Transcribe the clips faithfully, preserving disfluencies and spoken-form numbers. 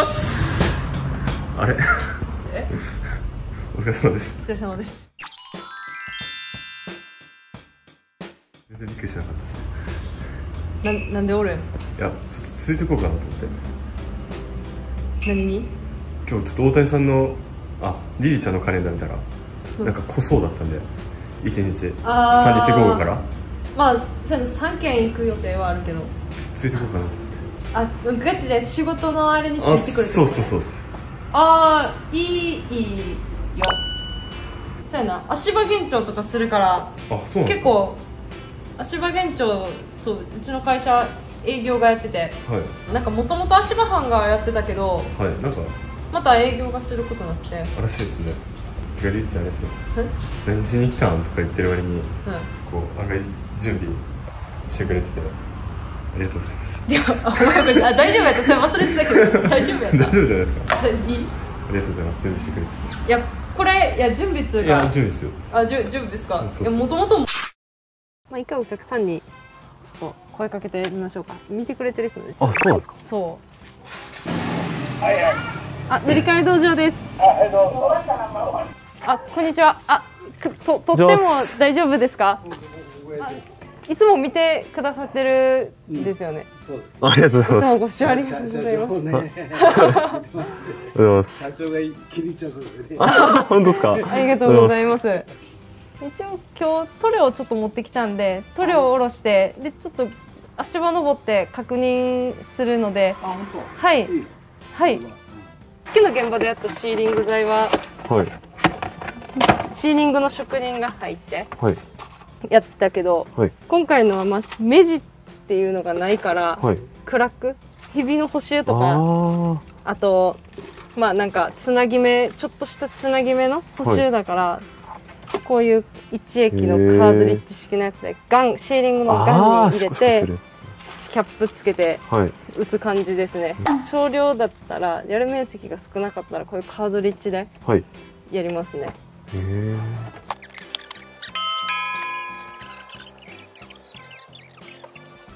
ます。あれお疲れ様です。お疲れ様です。全然びっくりしなかったですね。な、なんでおるん。いや、ちょっと続いていこうかなと思って。何に。今日ちょっと大谷さんの、あ、リリちゃんのカレンダー見たら、うん、なんか濃そうだったんで一日、半日午後からまあさんけん行く予定はあるけど、ついてこうかなと思って。あ、ガチで仕事のあれについてくる。そうそうそう。ああ、いいいいよ。そうやな、足場現調とかするから。あ、そうなんですか。結構足場現調、そう、うちの会社営業がやってて、はい、なんかもともと足場班がやってたけど、はい、なんかまた営業がすることになって。あらしいですね。てかリリちゃんですね、何しに来たんとか言ってる割に、うん、こう案外準備してくれてて、ありがとうございます。いや、あ、大丈夫やった。それ忘れてたけど大丈夫やった。大丈夫じゃないですか。ありがとうございます。準備してくれてて。いや、これ、いや、準備っつうか。いや、準備ですよ。あ、じゅ準備ですか。いや、もともともまあ一回お客さんにちょっと声かけてみましょうか。見てくれてる人です。あ、そうですか。そう。はいはい。あ、乗り換え道場です。あ、はいどうぞ。あ、こんにちは。あ、と、とっても大丈夫ですか。いつも見てくださってるんですよね。ありがとうございます。ご視聴ありがとうございます。社長が切りちゃうのでね。本当ですか。ありがとうございます。一応今日塗料をちょっと持ってきたんで、塗料を下ろして、でちょっと足場登って確認するので。はい。はい。さっきの現場でやったシーリング剤は。はい。シーリングの職人が入ってやってたけど、はい、今回のはまあ目地っていうのがないから、はい、クラック、ひびの補修とか、あ, あとまあなんかつなぎ目、ちょっとしたつなぎ目の補修だから、はい、こういう一液のカートリッジ式のやつでガン、シーリングのガンに入れてキャップつけて打つ感じですね。はい、少量だったら、やる面積が少なかったらこういうカートリッジでやりますね。はい、へえ。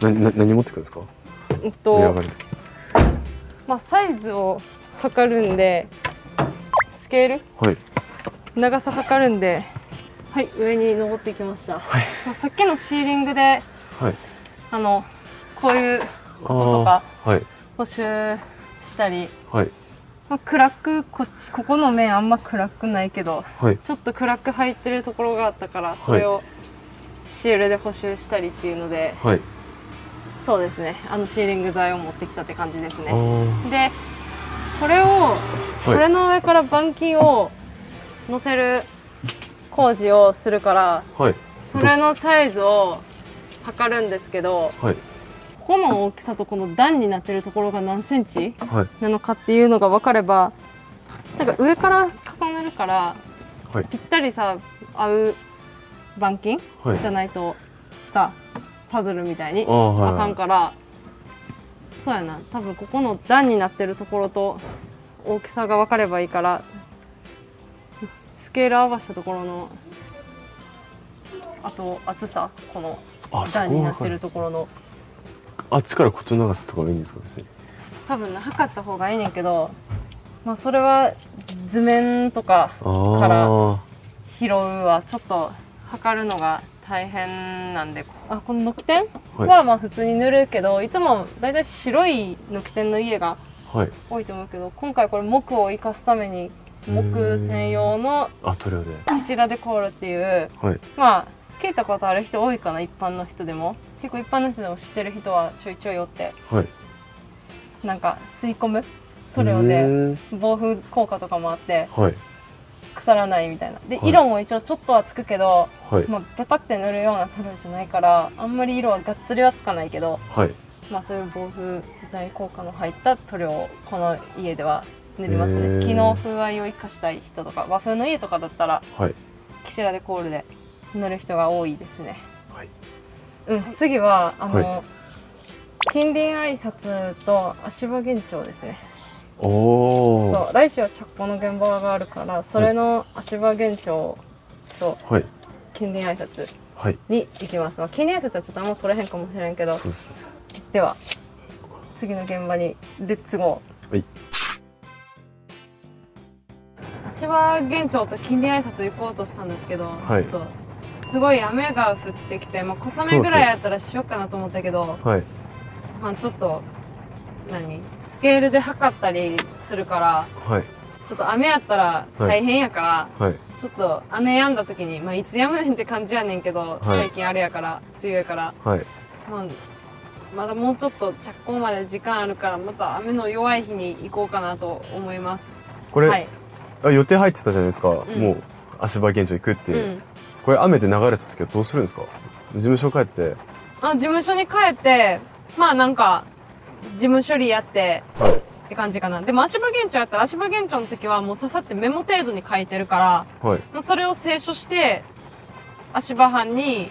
な、な、何持ってくるんですか。えっと、まあサイズを測るんで、スケール、はい、長さ測るんで、はい、上に登っていきました。はい、まあさっきのシーリングで、はい、あのこういうこととか、はい、補修したり、はい。まあ暗く、こっち、ここの面あんま暗くないけど、はい、ちょっと暗く入ってるところがあったから、それをシールで補修したりっていうので、はい、そうですね、あのシーリング剤を持ってきたって感じですね。でこれを、これの上から板金を乗せる工事をするから、はい、それのサイズを測るんですけど、はい、ここの大きさとこの段になってるところが何センチなのかっていうのが分かれば、なんか上から重なるから、はい、ぴったりさ合う板金、はい、じゃないとさパズルみたいにあかんから、はい、そうやな、多分ここの段になってるところと大きさが分かればいいから、スケール合わせたところの、あと厚さ、この段になってるところの。あっちからこっちの長さとかがいいんですか。別に多分測った方がいいねんけど、まあそれは図面とかから拾うはちょっと測るのが大変なんで。あ、この軒天はまあ普通に塗るけど、いつもだいたい白い軒天の家が多いと思うけど、今回これ木を生かすために木専用の柱でコールっていう、まあ聞いたことある人多いかな、一般の人でも。結構一般の人でも知ってる人はちょいちょいおって、はい、なんか吸い込む塗料で防風効果とかもあって、はい、腐らないみたいなで、はい、色も一応ちょっとはつくけど、はい、まあペタって塗るような塗料じゃないから、あんまり色はがっつりはつかないけど、はい、まあそういう防風剤効果の入った塗料をこの家では塗りますね。機能風合いを生かしたい人とか、和風の家とかだったら、はい、岸田でコールで塗る人が多いですね。はい、うん、次はあの、はい、近隣挨拶と足場現調ですね。おお。そう、来週は着工の現場があるから、それの足場現調と近隣挨拶に行きます。はい、まあ、近隣挨拶はちょっとあんま取れへんかもしれんけど。そうですね。では次の現場にレッツゴー。はい。私は現地と近隣挨拶行こうとしたんですけど、はい、ちょっとすごい雨が降ってきて、まあ、小雨ぐらいやったらしようかなと思ったけど、はい、まあちょっと何スケールで測ったりするから、はい、ちょっと雨やったら大変やから、はいはい、ちょっと雨やんだ時に、まあ、いつやむねんって感じやねんけど、はい、最近あれやから梅雨やから、はい、まあ、まだもうちょっと着工まで時間あるから、また雨の弱い日に行こうかなと思います。これ、はい、あ、予定入ってたじゃないですか、うん、もう足場現場行くって、うん、これ雨で流れた時はどうするんですか？事務所帰って、あ、事務所に帰ってまあなんか事務処理やって、はい、って感じかな。でも足場現場やったら足場現場の時はもう刺さってメモ程度に書いてるから、はい、もうそれを清書して足場班に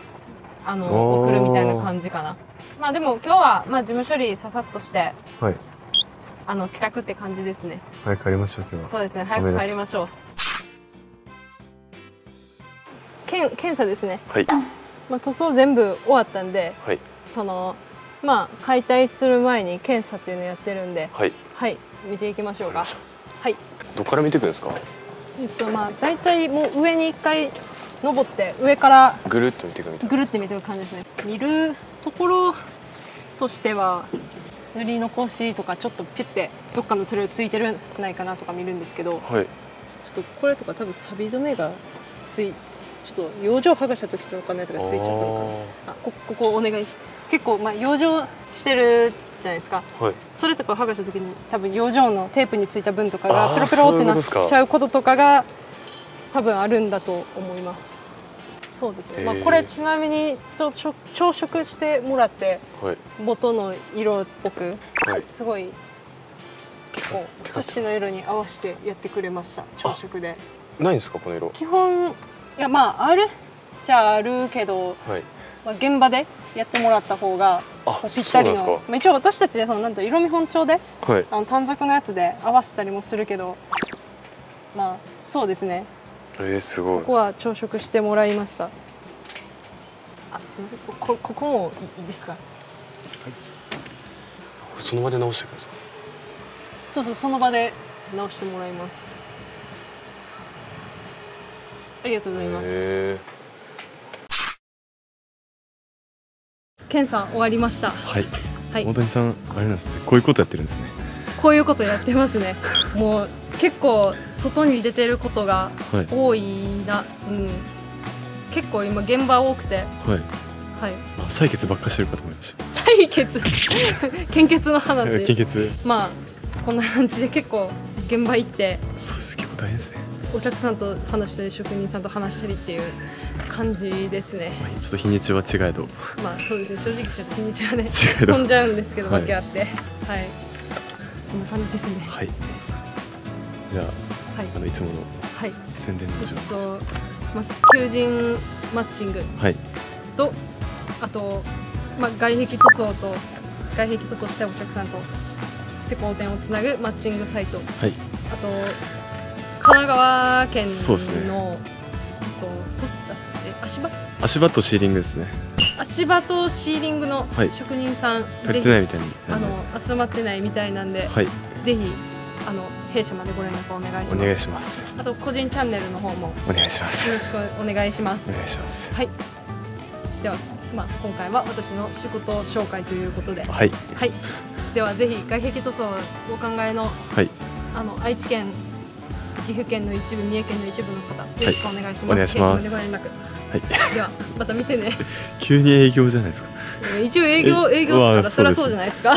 あの送るみたいな感じかな。まあでも今日はまあ事務処理ささっとして、はい、あの帰宅って感じですね。早く帰りましょう今日は。そうですね、早く帰りましょう。検検査ですね。はい。まあ塗装全部終わったんで、はい、そのまあ解体する前に検査っていうのをやってるんで、はい、はい、見ていきましょうか。はい。どこから見ていくんですか？えっとまあだいたいもう上に一回登って上からぐるっと見ていくみたいな。ぐるって見ていく感じですね。見るところとしては。塗り残しとかちょっとピュッてどっかの塗料ついてるんないかなとか見るんですけど、はい、ちょっとこれとか多分錆止めがついちょっと養生剥がした時とかのやつがついちゃったのかな。あ、こここお願いし、結構まあ養生してるじゃないですか、はい、それとか剥がした時に多分養生のテープについた分とかがペロペロってなっちゃうこととかが多分あるんだと思います。そうですね、まあこれちなみにちょちょ調色してもらって、はい、元の色っぽく、はい、すごいこうサッシの色に合わせてやってくれました。調色でないんですかこの色？基本いやまああるじゃあるけど、はい、まあ、現場でやってもらった方がぴったりの、まあ、一応私たちでそのなんと色見本帳で、はい、あの短冊のやつで合わせたりもするけど、まあそうですね、えー、すごい。ここは朝食してもらいました。あ、すみません。こここもいいですか。はい。これその場で直してください。そうそうその場で直してもらいます。ありがとうございます。えー、検査終わりました。はい。はい。大谷さんあれなんですね。こういうことやってるんですね。こういうことやってますね。もう。結構外に出てることが多いな、はい、うん、結構今現場多くて、はい、はい、採血ばっかしてるかと思いました。採血献血の話、献血、まあこんな感じで結構現場行って、そうです、結構大変ですね。お客さんと話したり職人さんと話したりっていう感じですね。ちょっと日にちは違えど、まあそうですね、正直ちょっと日にちはね飛んじゃうんですけど、はい、わけあって、はい、そんな感じですね。はい、じゃあ、はい、あのいつもの宣伝の情報、はい、えっとま、求人マッチングと、はい、あと、ま、外壁塗装と外壁塗装したお客さんと施工店をつなぐマッチングサイト、はい、あと神奈川県の足場足場とシーリングですね。足場とシーリングの職人さん、はい、ぜひあの集まってないみたいなんで、はい、ぜひあの弊社までご連絡お願いします。お願いします。あと個人チャンネルの方もお願いします。よろしくお願いします。お願いします。はい。では、まあ今回は私の仕事紹介ということで、はい。はい。ではぜひ外壁塗装をお考えの、はい、あの愛知県、岐阜県の一部、三重県の一部の方、よろしくお願いします。はい、お願いします。弊社までご連絡。はい。ではまた見てね。急に営業じゃないですか。一応営業営業ですから、そりゃそうじゃないですか。